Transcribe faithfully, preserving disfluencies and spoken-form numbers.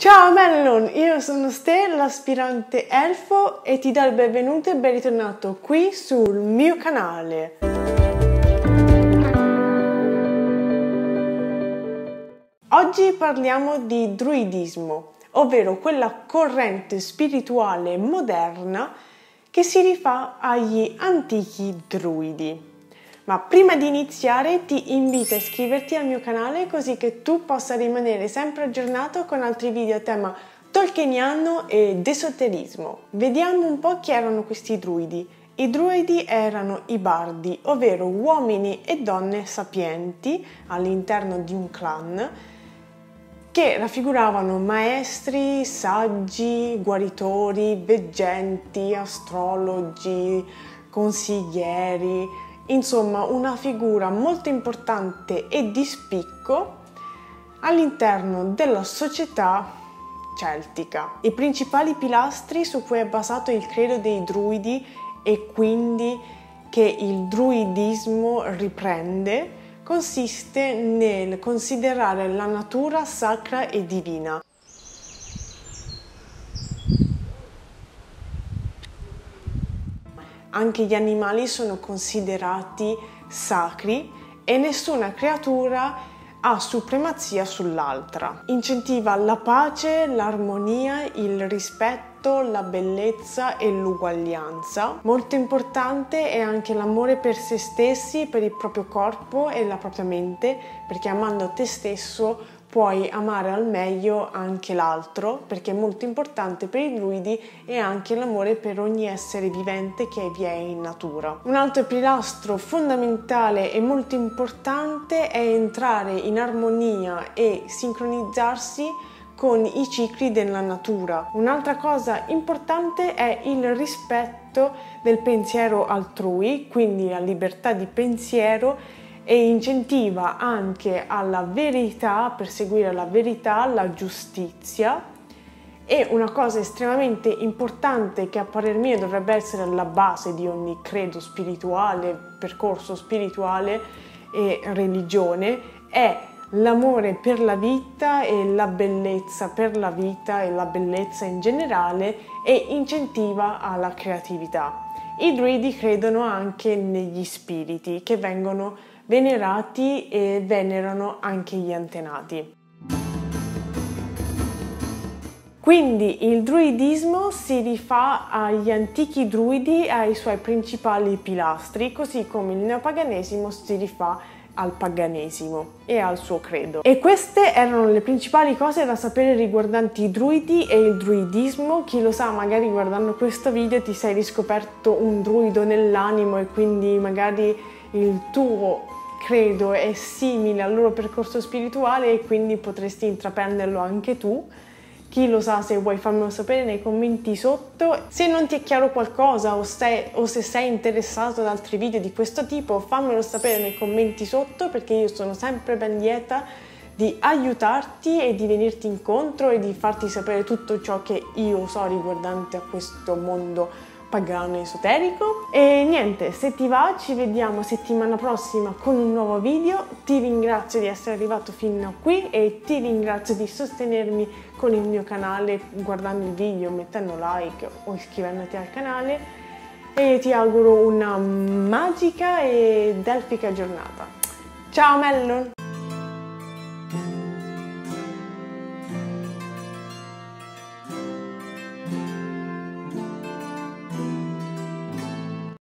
Ciao Mellon, io sono Stella, l'aspirante elfo, e ti do il benvenuto e ben ritornato qui sul mio canale. Oggi parliamo di druidismo, ovvero quella corrente spirituale moderna che si rifà agli antichi druidi. Ma prima di iniziare ti invito a iscriverti al mio canale così che tu possa rimanere sempre aggiornato con altri video a tema tolkieniano ed esoterismo. Vediamo un po' chi erano questi druidi. I druidi erano i bardi, ovvero uomini e donne sapienti all'interno di un clan che raffiguravano maestri, saggi, guaritori, veggenti, astrologi, consiglieri. Insomma, una figura molto importante e di spicco all'interno della società celtica. I principali pilastri su cui è basato il credo dei druidi e quindi che il druidismo riprende consiste nel considerare la natura sacra e divina. Anche gli animali sono considerati sacri e nessuna creatura ha supremazia sull'altra. Incentiva la pace, l'armonia, il rispetto, la bellezza e l'uguaglianza. Molto importante è anche l'amore per se stessi, per il proprio corpo e la propria mente, perché amando te stesso puoi amare al meglio anche l'altro, perché è molto importante per i druidi e anche l'amore per ogni essere vivente che vi è in natura. Un altro pilastro fondamentale e molto importante è entrare in armonia e sincronizzarsi con i cicli della natura. Un'altra cosa importante è il rispetto del pensiero altrui, quindi la libertà di pensiero, e incentiva anche alla verità, a perseguire la verità, la giustizia. E una cosa estremamente importante che a parer mio dovrebbe essere la base di ogni credo spirituale, percorso spirituale e religione è l'amore per la vita e la bellezza per la vita e la bellezza in generale, e incentiva alla creatività. I druidi credono anche negli spiriti che vengono venerati e venerano anche gli antenati. Quindi il druidismo si rifà agli antichi druidi e ai suoi principali pilastri, così come il neopaganesimo si rifà al paganesimo e al suo credo. E queste erano le principali cose da sapere riguardanti i druidi e il druidismo. Chi lo sa, magari guardando questo video ti sei riscoperto un druido nell'animo e quindi magari il tuo credo è simile al loro percorso spirituale e quindi potresti intraprenderlo anche tu. Chi lo sa, se vuoi farmelo sapere nei commenti sotto. Se non ti è chiaro qualcosa o se, o se sei interessato ad altri video di questo tipo, fammelo sapere nei commenti sotto, perché io sono sempre ben lieta di aiutarti e di venirti incontro e di farti sapere tutto ciò che io so riguardante a questo mondo pagano esoterico. E niente, se ti va ci vediamo settimana prossima con un nuovo video. Ti ringrazio di essere arrivato fino a qui e ti ringrazio di sostenermi con il mio canale, guardando il video, mettendo like o iscrivendoti al canale, e ti auguro una magica ed elfica giornata. Ciao Mellon!